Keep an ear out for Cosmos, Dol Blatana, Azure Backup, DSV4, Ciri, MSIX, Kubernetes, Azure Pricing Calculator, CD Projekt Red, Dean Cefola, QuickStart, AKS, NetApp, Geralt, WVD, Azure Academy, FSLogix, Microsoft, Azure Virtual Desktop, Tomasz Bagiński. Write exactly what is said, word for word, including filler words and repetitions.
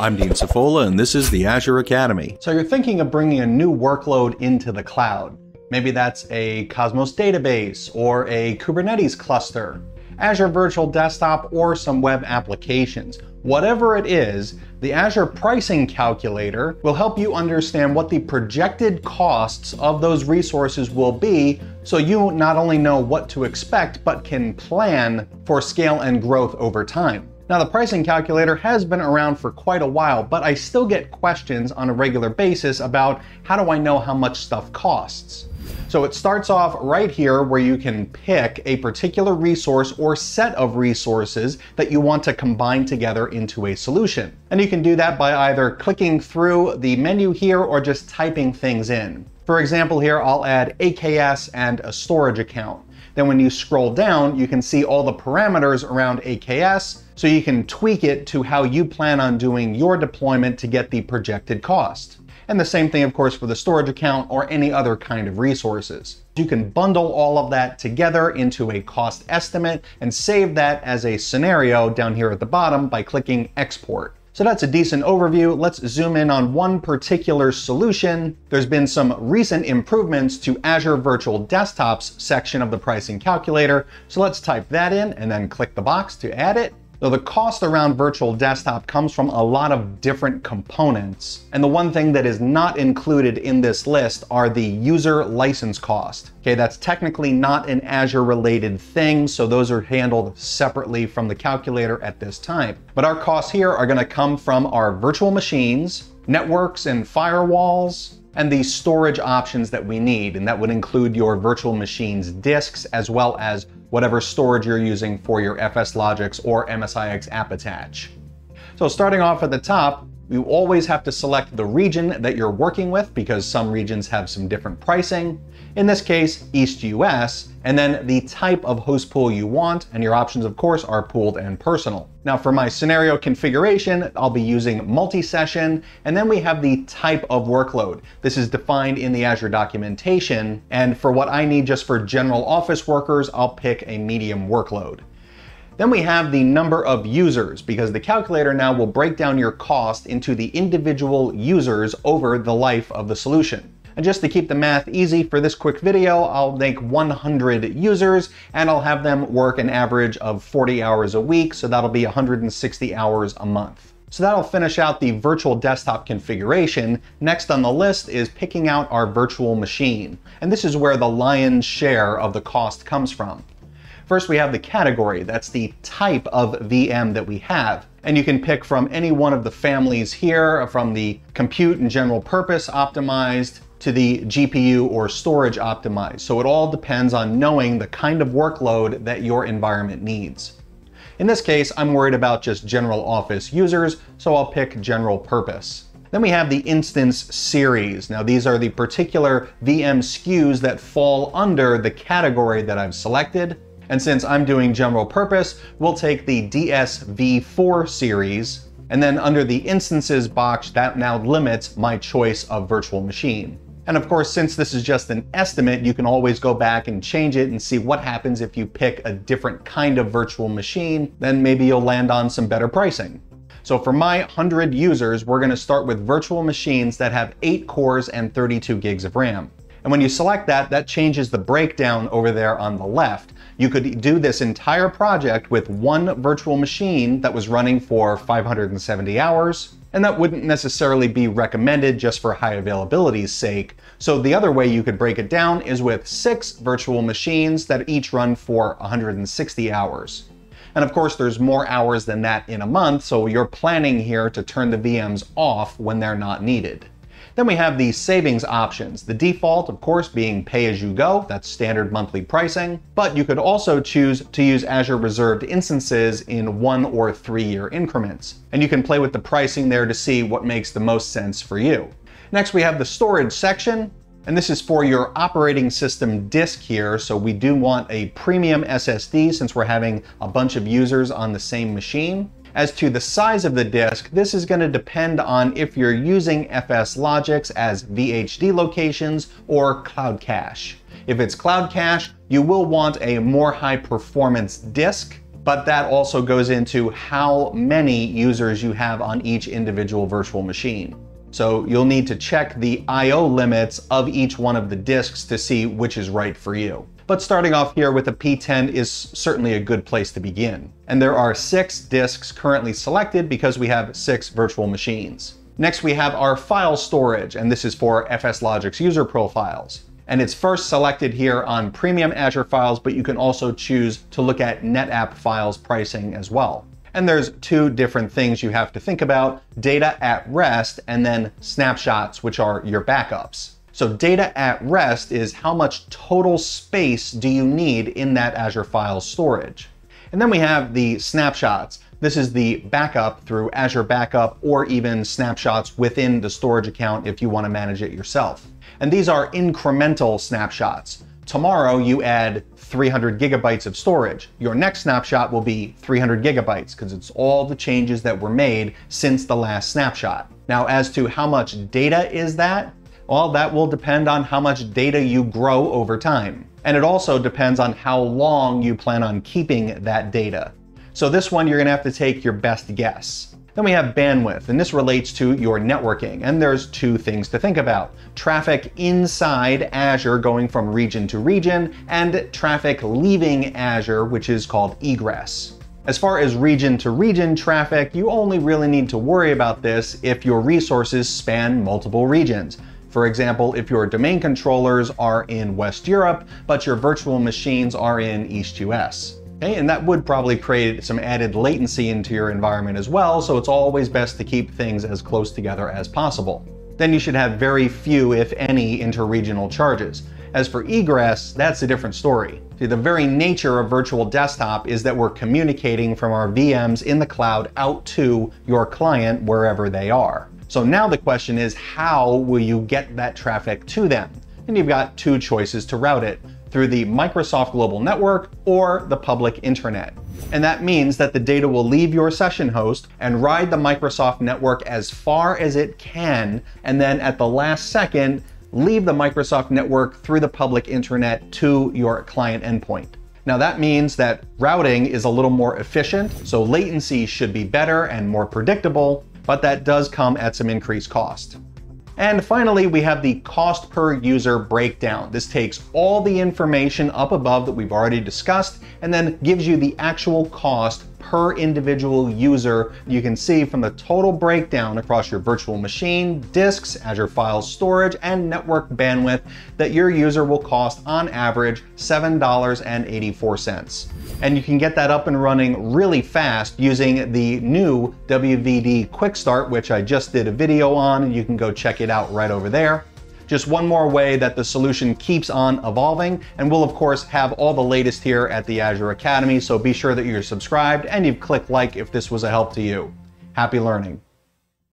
I'm Dean Cefola, and this is the Azure Academy. So you're thinking of bringing a new workload into the cloud. Maybe that's a Cosmos database or a Kubernetes cluster, Azure Virtual Desktop, or some web applications. Whatever it is, the Azure Pricing Calculator will help you understand what the projected costs of those resources will be, so you not only know what to expect, but can plan for scale and growth over time. Now, the pricing calculator has been around for quite a while, but I still get questions on a regular basis about how do I know how much stuff costs? So it starts off right here where you can pick a particular resource or set of resources that you want to combine together into a solution. And you can do that by either clicking through the menu here or just typing things in. For example, here I'll add A K S and a storage account. Then when you scroll down, you can see all the parameters around A K S, so you can tweak it to how you plan on doing your deployment to get the projected cost. And the same thing, of course, for the storage account or any other kind of resources. You can bundle all of that together into a cost estimate and save that as a scenario down here at the bottom by clicking export. So that's a decent overview. Let's zoom in on one particular solution. There's been some recent improvements to Azure Virtual Desktop's section of the pricing calculator. So let's type that in and then click the box to add it. So the cost around Virtual Desktop comes from a lot of different components. And the one thing that is not included in this list are the user license cost. Okay, that's technically not an Azure related thing, so those are handled separately from the calculator at this time. But our costs here are gonna come from our virtual machines, networks and firewalls, and the storage options that we need. And that would include your virtual machine's disks, as well as whatever storage you're using for your FSLogix or M S I X app attach. So starting off at the top, you always have to select the region that you're working with, because some regions have some different pricing. In this case, East U S, and then the type of host pool you want, and your options, of course, are pooled and personal. Now for my scenario configuration, I'll be using multi-session, and then we have the type of workload. This is defined in the Azure documentation, and for what I need just for general office workers, I'll pick a medium workload. Then we have the number of users, because the calculator now will break down your cost into the individual users over the life of the solution. And just to keep the math easy for this quick video, I'll make one hundred users, and I'll have them work an average of forty hours a week, so that'll be one hundred sixty hours a month. So that'll finish out the virtual desktop configuration. Next on the list is picking out our virtual machine. And this is where the lion's share of the cost comes from. First, we have the category. That's the type of V M that we have. And you can pick from any one of the families here, from the compute and general purpose optimized to the G P U or storage optimized. So it all depends on knowing the kind of workload that your environment needs. In this case, I'm worried about just general office users, so I'll pick general purpose. Then we have the instance series. Now these are the particular V M S K Us that fall under the category that I've selected. And since I'm doing general purpose, we'll take the D S V four series, and then under the instances box, that now limits my choice of virtual machine. And of course, since this is just an estimate, you can always go back and change it and see what happens if you pick a different kind of virtual machine, then maybe you'll land on some better pricing. So for my one hundred users, we're gonna start with virtual machines that have eight cores and thirty-two gigs of RAM. And when you select that, that changes the breakdown over there on the left. You could do this entire project with one virtual machine that was running for five hundred seventy hours, and that wouldn't necessarily be recommended just for high availability's sake. So the other way you could break it down is with six virtual machines that each run for one hundred sixty hours. And of course, there's more hours than that in a month, so you're planning here to turn the V Ms off when they're not needed. Then we have the savings options. The default, of course, being pay as you go, that's standard monthly pricing, but you could also choose to use Azure reserved instances in one or three year increments. And you can play with the pricing there to see what makes the most sense for you. Next, we have the storage section, and this is for your operating system disk here. So we do want a premium S S D since we're having a bunch of users on the same machine. As to the size of the disk, this is going to depend on if you're using FSLogix as V H D locations or Cloud Cache. If it's Cloud Cache, you will want a more high performance disk. but that also goes into how many users you have on each individual virtual machine. So you'll need to check the I O limits of each one of the disks to see which is right for you. But starting off here with a P ten is certainly a good place to begin. And there are six disks currently selected because we have six virtual machines. Next, we have our file storage, and this is for FSLogix user profiles. And it's first selected here on Premium Azure Files, but you can also choose to look at NetApp files pricing as well. And there's two different things you have to think about: data at rest and then snapshots, which are your backups. So data at rest is how much total space do you need in that Azure Files storage? And then we have the snapshots. This is the backup through Azure Backup or even snapshots within the storage account if you want to manage it yourself. And these are incremental snapshots. Tomorrow you add three hundred gigabytes of storage. Your next snapshot will be three hundred gigabytes because it's all the changes that were made since the last snapshot. Now, as to how much data is that? Well, that will depend on how much data you grow over time. And it also depends on how long you plan on keeping that data. So this one, you're gonna have to take your best guess. Then we have bandwidth, and this relates to your networking. And there's two things to think about: traffic inside Azure going from region to region, and traffic leaving Azure, which is called egress. As far as region to region traffic, you only really need to worry about this if your resources span multiple regions. For example, if your domain controllers are in West Europe, but your virtual machines are in East U S. Okay, and that would probably create some added latency into your environment as well, so it's always best to keep things as close together as possible. Then you should have very few, if any, interregional charges. As for egress, that's a different story. See, the very nature of virtual desktop is that we're communicating from our V Ms in the cloud out to your client wherever they are. So now the question is, how will you get that traffic to them? And you've got two choices to route it: through the Microsoft Global Network or the public internet. And that means that the data will leave your session host and ride the Microsoft network as far as it can, and then at the last second, leave the Microsoft network through the public internet to your client endpoint. Now that means that routing is a little more efficient, so latency should be better and more predictable, but that does come at some increased cost. And finally, we have the cost per user breakdown. This takes all the information up above that we've already discussed and then gives you the actual cost per individual user. You can see from the total breakdown across your virtual machine, disks, Azure Files storage, and network bandwidth that your user will cost on average seven dollars and eighty-four cents. And you can get that up and running really fast using the new W V D Quick Start, which I just did a video on, and you can go check it out right over there. Just one more way that the solution keeps on evolving, and we'll of course have all the latest here at the Azure Academy, so be sure that you're subscribed and you've clicked like if this was a help to you. Happy learning.